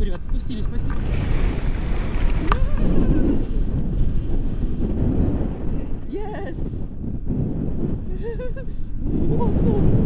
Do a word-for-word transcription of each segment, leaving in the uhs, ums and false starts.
Спасибо, ребят, отпустили, спасибо. Yes! Awesome!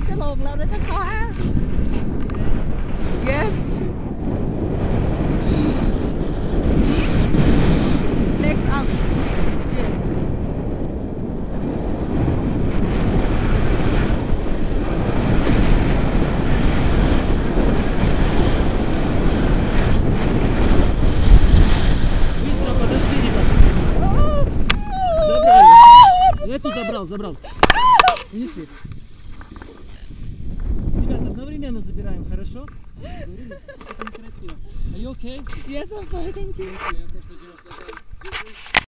านจะลงแล้วนะเจ้าค่ะ yes next up yes быстро подошли, ребята. Забрали. Эту забрал, забрал. Несли. Ребята, одновременно забираем, хорошо? Договорились? Это некрасиво. Are you okay? Yes, I'm fine, thank you. Я просто